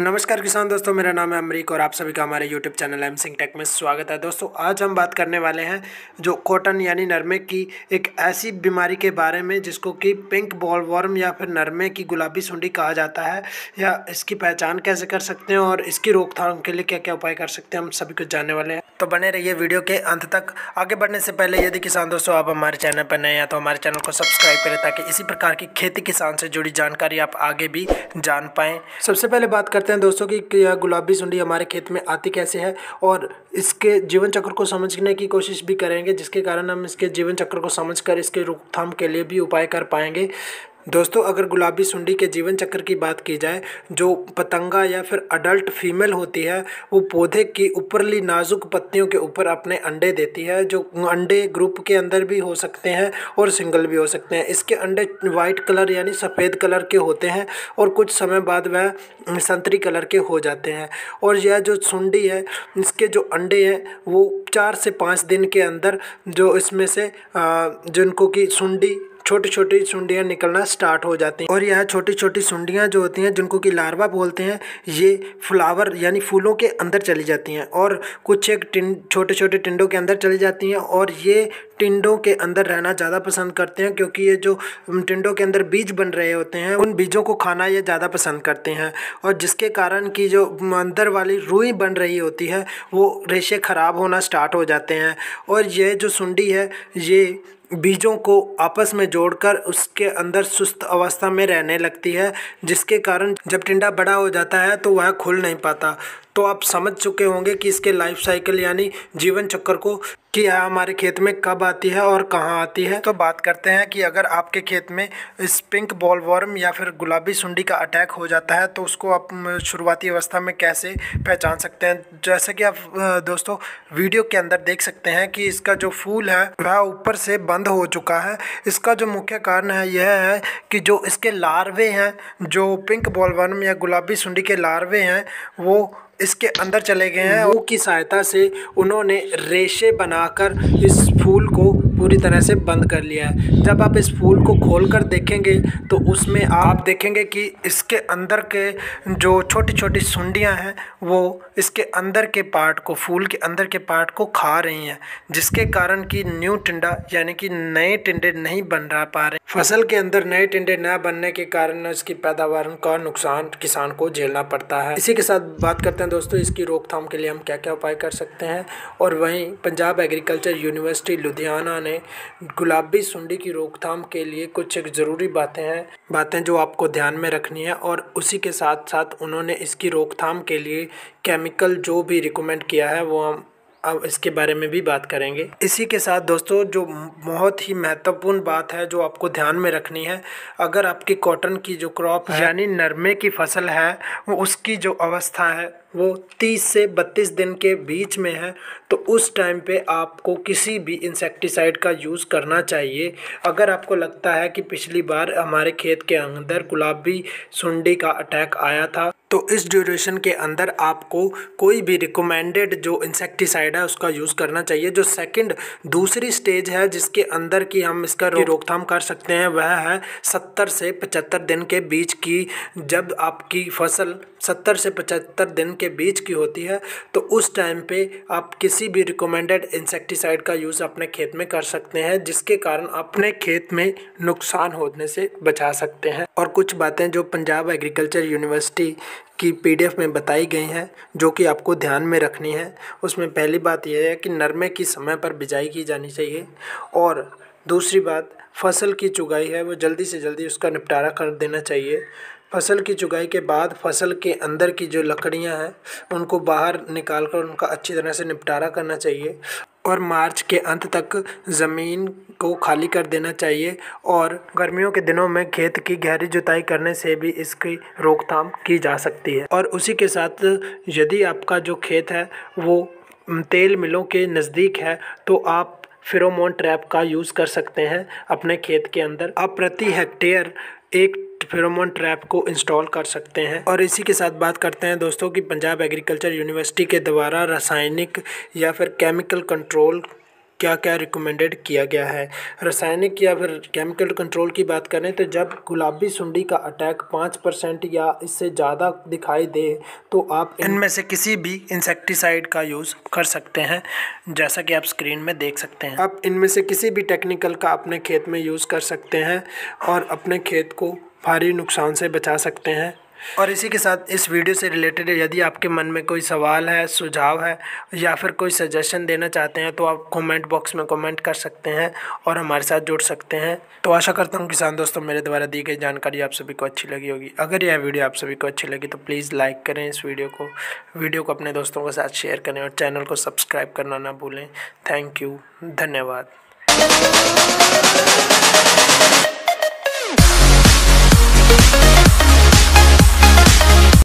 नमस्कार किसान दोस्तों, मेरा नाम है अमरीक और आप सभी का हमारे YouTube channel M Singh tech में स्वागत है। दोस्तों आज हम बात करने वाले हैं जो कॉटन यानी नरमे की एक ऐसी बीमारी के बारे में जिसको कि पिंक बॉलवर्म या फिर नरमे की गुलाबी सुंडी कहा जाता है, या इसकी पहचान कैसे कर सकते हैं और इसकी रोकथाम के लिए क्या क्या उपाय कर सकते हैं, हम सभी कुछ जानने वाले हैं। तो बने रहिए वीडियो के अंत तक। आगे बढ़ने से पहले यदि किसान दोस्तों आप हमारे चैनल पर नए हैं तो हमारे चैनल को सब्सक्राइब करें ताकि इसी प्रकार की खेती किसान से जुड़ी जानकारी आप आगे भी जान पाएँ। सबसे पहले बात करते हैं दोस्तों कि यह गुलाबी सुंडी हमारे खेत में आती कैसे है और इसके जीवन चक्र को समझने की कोशिश भी करेंगे, जिसके कारण हम इसके जीवन चक्र को समझकर इसके रोकथाम के लिए भी उपाय कर पाएंगे। दोस्तों अगर गुलाबी सुंडी के जीवन चक्र की बात की जाए, जो पतंगा या फिर अडल्ट फीमेल होती है वो पौधे की ऊपरली नाजुक पत्तियों के ऊपर अपने अंडे देती है, जो अंडे ग्रुप के अंदर भी हो सकते हैं और सिंगल भी हो सकते हैं। इसके अंडे वाइट कलर यानी सफ़ेद कलर के होते हैं और कुछ समय बाद वह संतरी कलर के हो जाते हैं। और यह जो सुंडी है इसके जो अंडे हैं वो 4 से 5 दिन के अंदर जो इसमें से जिनको कि सुंडी छोटी छोटी सुंडियाँ निकलना स्टार्ट हो जाती हैं। और यह छोटी छोटी सुंडियाँ जो होती हैं जिनको कि लार्वा बोलते हैं, ये फ्लावर यानी फूलों के अंदर चली जाती हैं और कुछ एक छोटे छोटे टिंडों के अंदर चली जाती हैं। और ये टिंडों के अंदर रहना ज़्यादा पसंद करते हैं क्योंकि ये जो टिंडों के अंदर बीज बन रहे होते हैं उन बीजों को खाना ये ज़्यादा पसंद करते हैं, और जिसके कारण कि जो अंदर वाली रुई बन रही होती है वो रेशे ख़राब होना स्टार्ट हो जाते हैं। और ये जो सुंडी है ये बीजों को आपस में जोड़कर उसके अंदर सुस्त अवस्था में रहने लगती है, जिसके कारण जब टिंडा बड़ा हो जाता है तो वह खुल नहीं पाता। तो आप समझ चुके होंगे कि इसके लाइफ साइकिल यानी जीवन चक्र को कि यह हमारे खेत में कब आती है और कहाँ आती है। तो बात करते हैं कि अगर आपके खेत में इस पिंक बॉलवर्म या फिर गुलाबी सुंडी का अटैक हो जाता है तो उसको आप शुरुआती अवस्था में कैसे पहचान सकते हैं। जैसे कि आप दोस्तों वीडियो के अंदर देख सकते हैं कि इसका जो फूल है वह ऊपर से बंद हो चुका है। इसका जो मुख्य कारण है यह है कि जो इसके लार्वे हैं, जो पिंक बॉलवर्म या गुलाबी सुंडी के लार्वे हैं वो इसके अंदर चले गए हैं। वो की सहायता से उन्होंने रेशे बनाकर इस फूल को पूरी तरह से बंद कर लिया है। जब आप इस फूल को खोलकर देखेंगे तो उसमें आप देखेंगे कि इसके अंदर के जो छोटी छोटी सुंडियां हैं वो इसके अंदर के पार्ट को, फूल के अंदर के पार्ट को खा रही हैं, जिसके कारण कि न्यू टिंडा यानी कि नए टिंडे नहीं बन रहा पा रहे। फसल के अंदर नए टिंडे न बनने के कारण इसकी पैदावार का नुकसान किसान को झेलना पड़ता है। इसी के साथ बात करते हैं दोस्तों इसकी रोकथाम के लिए हम क्या क्या उपाय कर सकते हैं। और वहीं पंजाब एग्रीकल्चर यूनिवर्सिटी लुधियाना ने गुलाबी सुंडी की रोकथाम के लिए कुछ एक ज़रूरी बातें हैं, बातें जो आपको ध्यान में रखनी है। और उसी के साथ साथ उन्होंने इसकी रोकथाम के लिए केमिकल जो भी रिकमेंड किया है वो हम अब इसके बारे में भी बात करेंगे। इसी के साथ दोस्तों जो बहुत ही महत्वपूर्ण बात है जो आपको ध्यान में रखनी है, अगर आपकी कॉटन की जो क्रॉप यानी नरमे की फसल है वो उसकी जो अवस्था है वो 30 से 32 दिन के बीच में है तो उस टाइम पे आपको किसी भी इंसेक्टिसाइड का यूज़ करना चाहिए। अगर आपको लगता है कि पिछली बार हमारे खेत के अंदर गुलाबी सुंडी का अटैक आया था तो इस ड्यूरेशन के अंदर आपको कोई भी रिकमेंडेड जो इंसेक्टिसाइड है उसका यूज़ करना चाहिए। जो दूसरी स्टेज है जिसके अंदर की हम इसका रोकथाम कर सकते हैं वह है 70 से 75 दिन के बीच की। जब आपकी फसल 70 से 75 दिन के बीच की होती है तो उस टाइम पे आप किसी भी रिकमेंडेड इंसेक्टिसाइड का यूज़ अपने खेत में कर सकते हैं, जिसके कारण अपने खेत में नुकसान होने से बचा सकते हैं। और कुछ बातें जो पंजाब एग्रीकल्चर यूनिवर्सिटी की PDF में बताई गई हैं जो कि आपको ध्यान में रखनी है, उसमें पहली बात यह है कि नरमे की समय पर बिजाई की जानी चाहिए। और दूसरी बात फसल की चुगाई है वो जल्दी से जल्दी उसका निपटारा कर देना चाहिए। फसल की चुगाई के बाद फसल के अंदर की जो लकड़ियां हैं उनको बाहर निकाल कर उनका अच्छी तरह से निपटारा करना चाहिए। और मार्च के अंत तक ज़मीन को खाली कर देना चाहिए। और गर्मियों के दिनों में खेत की गहरी जुताई करने से भी इसकी रोकथाम की जा सकती है। और उसी के साथ यदि आपका जो खेत है वो तेल मिलों के नज़दीक है तो आप फेरोमोन ट्रैप का यूज़ कर सकते हैं अपने खेत के अंदर। आप प्रति हेक्टेयर एक फेरोमोन ट्रैप को इंस्टॉल कर सकते हैं। और इसी के साथ बात करते हैं दोस्तों कि पंजाब एग्रीकल्चर यूनिवर्सिटी के द्वारा रासायनिक या फिर केमिकल कंट्रोल क्या क्या रिकमेंडेड किया गया है। रासायनिक या फिर केमिकल कंट्रोल की बात करें तो जब गुलाबी सुंडी का अटैक 5% या इससे ज़्यादा दिखाई दे तो आप इनमें से किसी भी इंसेक्टिसाइड का यूज़ कर सकते हैं, जैसा कि आप स्क्रीन में देख सकते हैं। आप इनमें से किसी भी टेक्निकल का अपने खेत में यूज़ कर सकते हैं और अपने खेत को भारी नुकसान से बचा सकते हैं। और इसी के साथ इस वीडियो से रिलेटेड यदि आपके मन में कोई सवाल है, सुझाव है या फिर कोई सजेशन देना चाहते हैं तो आप कमेंट बॉक्स में कमेंट कर सकते हैं और हमारे साथ जुड़ सकते हैं। तो आशा करता हूँ किसान दोस्तों मेरे द्वारा दी गई जानकारी आप सभी को अच्छी लगी होगी। अगर यह वीडियो आप सभी को अच्छी लगी तो प्लीज़ लाइक करें इस वीडियो को अपने दोस्तों के साथ शेयर करें और चैनल को सब्सक्राइब करना ना भूलें। थैंक यू, धन्यवाद।